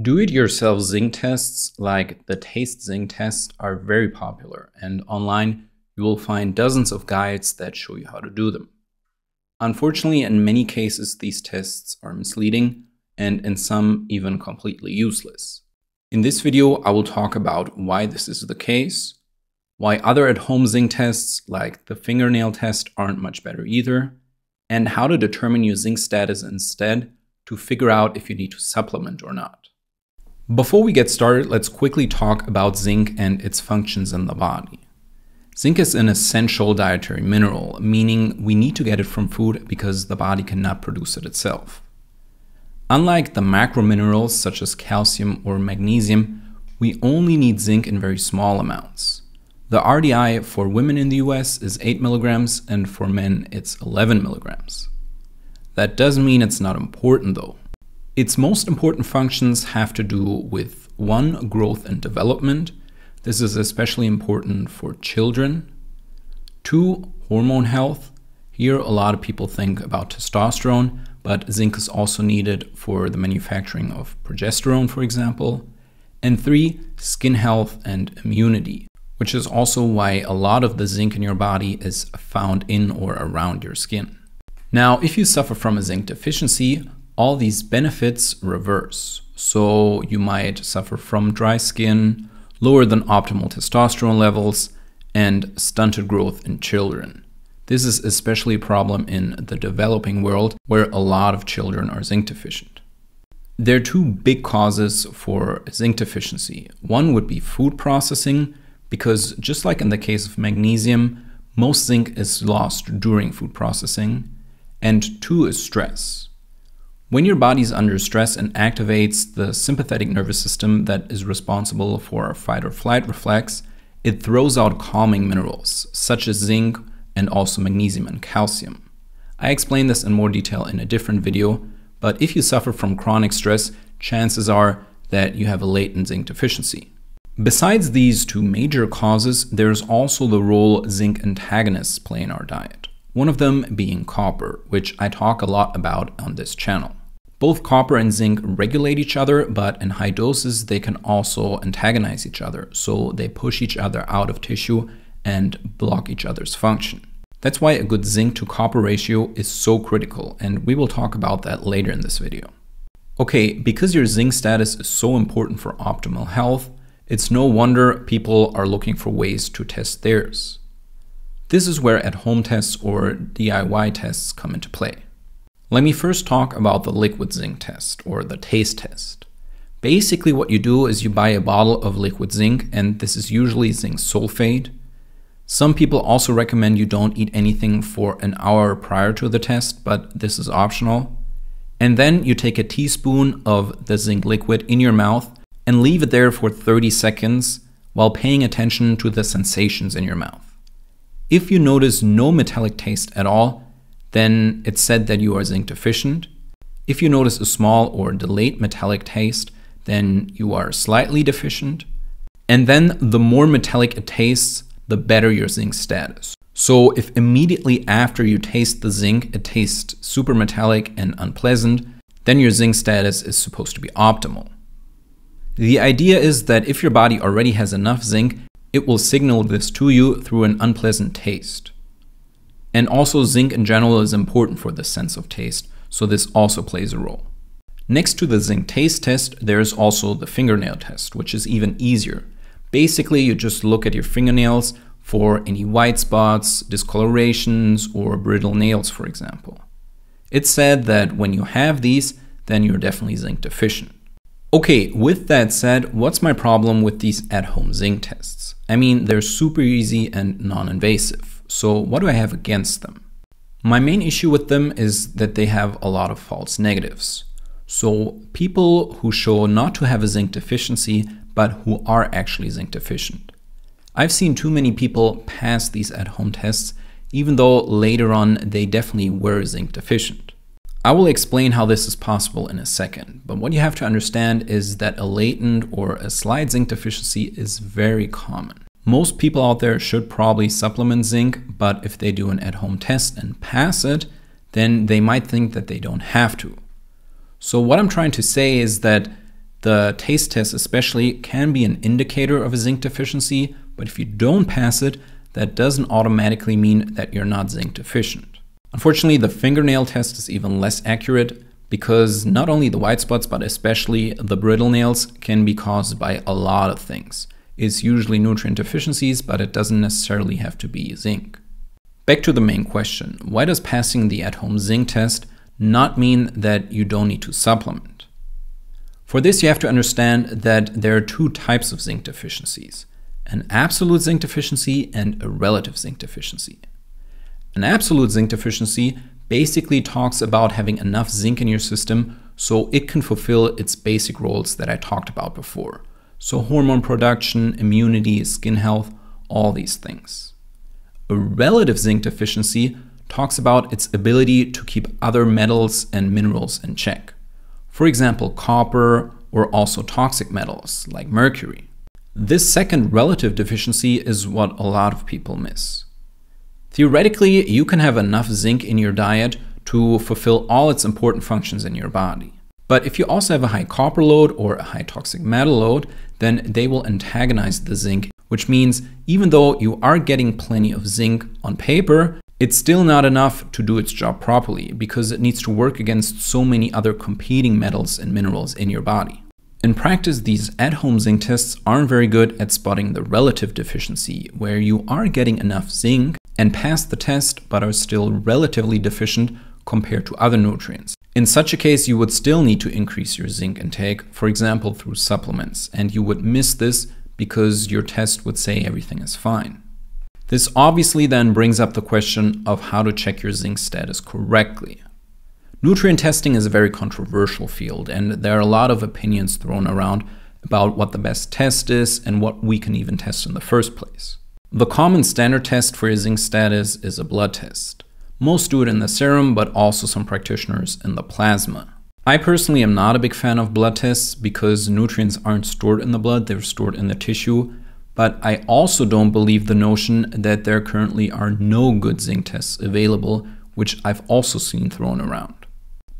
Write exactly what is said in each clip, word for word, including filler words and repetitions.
Do-it-yourself zinc tests like the Taste Zinc test are very popular, and online you will find dozens of guides that show you how to do them. Unfortunately, in many cases these tests are misleading and in some even completely useless. In this video, I will talk about why this is the case, why other at-home zinc tests like the fingernail test aren't much better either, and how to determine your zinc status instead to figure out if you need to supplement or not. Before we get started, let's quickly talk about zinc and its functions in the body. Zinc is an essential dietary mineral, meaning we need to get it from food because the body cannot produce it itself. Unlike the macro minerals such as calcium or magnesium, we only need zinc in very small amounts. The R D I for women in the U S is eight milligrams and for men it's eleven milligrams. That doesn't mean it's not important though. Its most important functions have to do with one, growth and development. This is especially important for children. Two, hormone health. Here a lot of people think about testosterone, but zinc is also needed for the manufacturing of progesterone, for example. And three, skin health and immunity, which is also why a lot of the zinc in your body is found in or around your skin. Now, if you suffer from a zinc deficiency, all these benefits reverse. So you might suffer from dry skin, lower than optimal testosterone levels, and stunted growth in children. This is especially a problem in the developing world, where a lot of children are zinc deficient. There are two big causes for zinc deficiency. One would be food processing, because just like in the case of magnesium, most zinc is lost during food processing. And two is stress. When your body is under stress and activates the sympathetic nervous system that is responsible for our fight or flight reflex, it throws out calming minerals such as zinc and also magnesium and calcium. I explain this in more detail in a different video, but if you suffer from chronic stress, chances are that you have a latent zinc deficiency. Besides these two major causes, there's also the role zinc antagonists play in our diet. One of them being copper, which I talk a lot about on this channel. Both copper and zinc regulate each other, but in high doses they can also antagonize each other, so they push each other out of tissue and block each other's function. That's why a good zinc to copper ratio is so critical, and we will talk about that later in this video. Okay, because your zinc status is so important for optimal health, it's no wonder people are looking for ways to test theirs. This is where at-home tests or D I Y tests come into play. Let me first talk about the liquid zinc test or the taste test. Basically what you do is you buy a bottle of liquid zinc, and this is usually zinc sulfate. Some people also recommend you don't eat anything for an hour prior to the test, but this is optional. And then you take a teaspoon of the zinc liquid in your mouth and leave it there for thirty seconds while paying attention to the sensations in your mouth. If you notice no metallic taste at all, then it's said that you are zinc deficient. If you notice a small or delayed metallic taste, then you are slightly deficient. And then the more metallic it tastes, the better your zinc status. So if immediately after you taste the zinc, it tastes super metallic and unpleasant, then your zinc status is supposed to be optimal. The idea is that if your body already has enough zinc, it will signal this to you through an unpleasant taste. And also zinc in general is important for the sense of taste, so this also plays a role. Next to the zinc taste test, there is also the fingernail test, which is even easier. Basically, you just look at your fingernails for any white spots, discolorations, or brittle nails, for example. It's said that when you have these, then you're definitely zinc deficient. Okay, with that said, what's my problem with these at-home zinc tests? I mean, they're super easy and non-invasive, so what do I have against them? My main issue with them is that they have a lot of false negatives. So people who show not to have a zinc deficiency, but who are actually zinc deficient. I've seen too many people pass these at-home tests, even though later on they definitely were zinc deficient. I will explain how this is possible in a second, but what you have to understand is that a latent or a slight zinc deficiency is very common. Most people out there should probably supplement zinc, but if they do an at-home test and pass it, then they might think that they don't have to. So what I'm trying to say is that The taste test especially can be an indicator of a zinc deficiency, but if you don't pass it, that doesn't automatically mean that you're not zinc deficient. Unfortunately, the fingernail test is even less accurate because not only the white spots, but especially the brittle nails can be caused by a lot of things. It's usually nutrient deficiencies, but it doesn't necessarily have to be zinc. Back to the main question, why does passing the at-home zinc test not mean that you don't need to supplement? For this, you have to understand that there are two types of zinc deficiencies, an absolute zinc deficiency and a relative zinc deficiency. An absolute zinc deficiency basically talks about having enough zinc in your system so it can fulfill its basic roles that I talked about before. So hormone production, immunity, skin health, all these things. A relative zinc deficiency talks about its ability to keep other metals and minerals in check. For example, copper or also toxic metals like mercury. This second relative deficiency is what a lot of people miss. Theoretically, you can have enough zinc in your diet to fulfill all its important functions in your body. But if you also have a high copper load or a high toxic metal load, then they will antagonize the zinc, which means even though you are getting plenty of zinc on paper, it's still not enough to do its job properly because it needs to work against so many other competing metals and minerals in your body. In practice, these at-home zinc tests aren't very good at spotting the relative deficiency, where you are getting enough zinc and pass the test but are still relatively deficient compared to other nutrients. In such a case, you would still need to increase your zinc intake, for example through supplements, and you would miss this because your test would say everything is fine. This obviously then brings up the question of how to check your zinc status correctly. Nutrient testing is a very controversial field, and there are a lot of opinions thrown around about what the best test is and what we can even test in the first place. The common standard test for your zinc status is a blood test. Most do it in the serum, but also some practitioners in the plasma. I personally am not a big fan of blood tests because nutrients aren't stored in the blood, they're stored in the tissue. But I also don't believe the notion that there currently are no good zinc tests available, which I've also seen thrown around.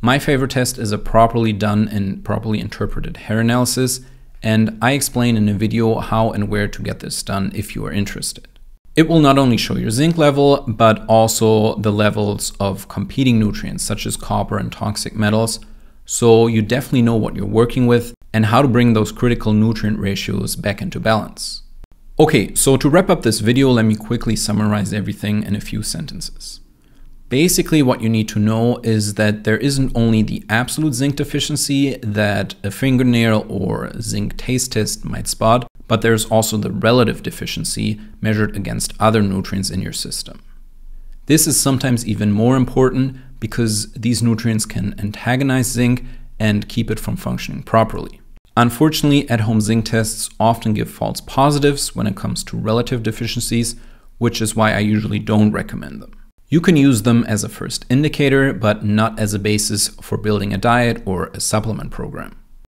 My favorite test is a properly done and properly interpreted hair analysis, and I explain in a video how and where to get this done if you are interested. It will not only show your zinc level, but also the levels of competing nutrients such as copper and toxic metals, so you definitely know what you're working with and how to bring those critical nutrient ratios back into balance. Okay, so to wrap up this video, let me quickly summarize everything in a few sentences. Basically, what you need to know is that there isn't only the absolute zinc deficiency that a fingernail or zinc taste test might spot, but there's also the relative deficiency measured against other nutrients in your system. This is sometimes even more important because these nutrients can antagonize zinc and keep it from functioning properly. Unfortunately, at-home zinc tests often give false positives when it comes to relative deficiencies, which is why I usually don't recommend them. You can use them as a first indicator, but not as a basis for building a diet or a supplement program.